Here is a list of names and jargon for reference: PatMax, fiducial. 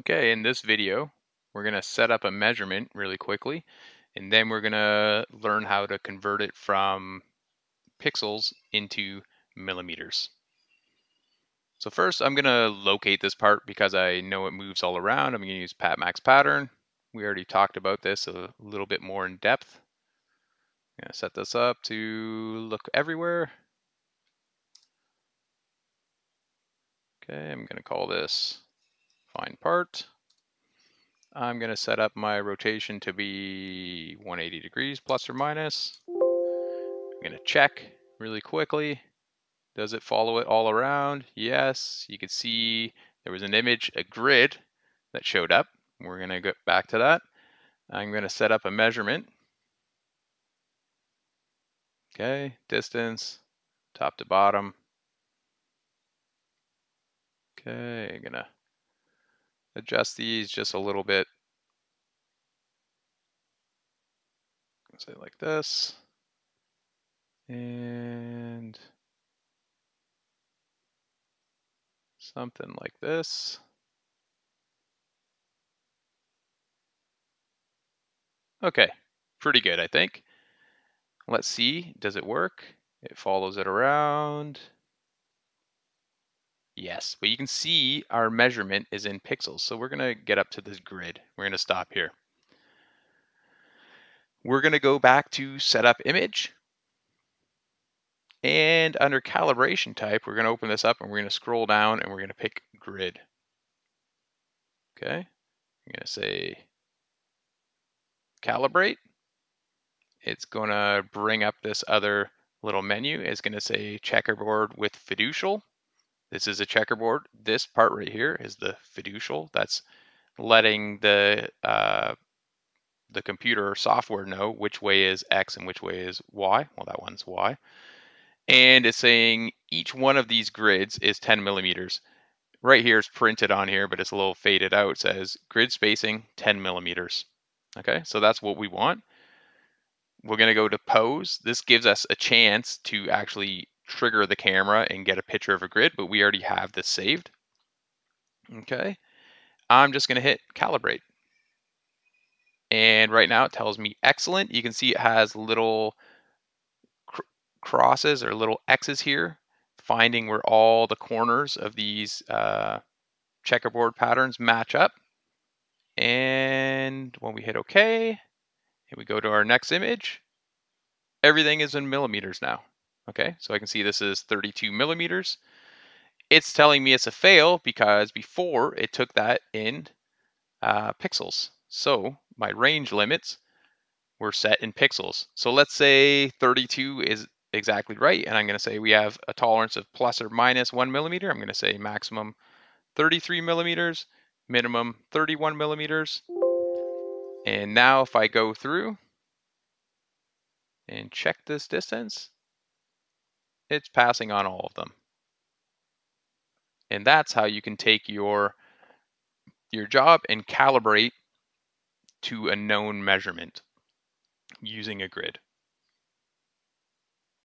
Okay, in this video, we're going to set up a measurement really quickly, and then we're going to learn how to convert it from pixels into millimeters. So first, I'm going to locate this part because I know it moves all around. I'm going to use PatMax pattern. We already talked about this a little bit more in depth. I'm going to set this up to look everywhere. Okay, I'm going to call this find part. I'm going to set up my rotation to be 180 degrees plus or minus. I'm going to check really quickly. Does it follow it all around? Yes. You can see there was an image, a grid that showed up. We're going to get back to that. I'm going to set up a measurement. Okay, distance, top to bottom. Okay, I'm going to adjust these just a little bit. Say like this. And something like this. Okay, pretty good, I think. Let's see, does it work? It follows it around. Yes, but you can see our measurement is in pixels. So we're gonna get up to this grid. We're gonna stop here. We're gonna go back to setup image. And under calibration type, we're gonna open this up and we're gonna scroll down and we're gonna pick grid. Okay, I'm gonna say calibrate. It's gonna bring up this other little menu. It's gonna say checkerboard with fiducial. This is a checkerboard. This part right here is the fiducial. That's letting the computer software know which way is X and which way is Y. Well, that one's Y. And it's saying each one of these grids is 10 millimeters. Right here it's printed on here, but it's a little faded out. It says grid spacing 10 millimeters. Okay, so that's what we want. We're going to go to pose. This gives us a chance to actually trigger the camera and get a picture of a grid, but we already have this saved. Okay, I'm just going to hit calibrate. And right now it tells me excellent. You can see it has little crosses or little X's here, finding where all the corners of these checkerboard patterns match up. And when we hit OK, and we go to our next image, everything is in millimeters now. Okay, so I can see this is 32 millimeters. It's telling me it's a fail because before it took that in pixels. So my range limits were set in pixels. So let's say 32 is exactly right. And I'm going to say we have a tolerance of plus or minus 1 millimeter. I'm going to say maximum 33 millimeters, minimum 31 millimeters. And now if I go through and check this distance, it's passing on all of them. And that's how you can take your job and calibrate to a known measurement using a grid.